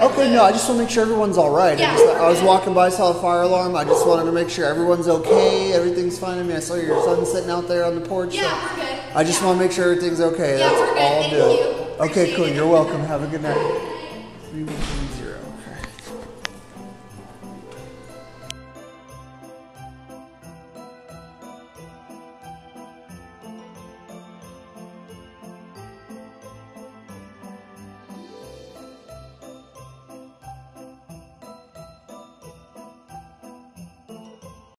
Okay, no, I just want to make sure everyone's all right. Yeah, I was walking by, saw a fire alarm. I just wanted to make sure everyone's okay, everything's fine. I mean, I saw your son sitting out there on the porch. Yeah, so we're good. I just want to make sure everything's okay. Yeah, that's all I'll do. Thank you. Okay, cool. You're welcome. Have a good night.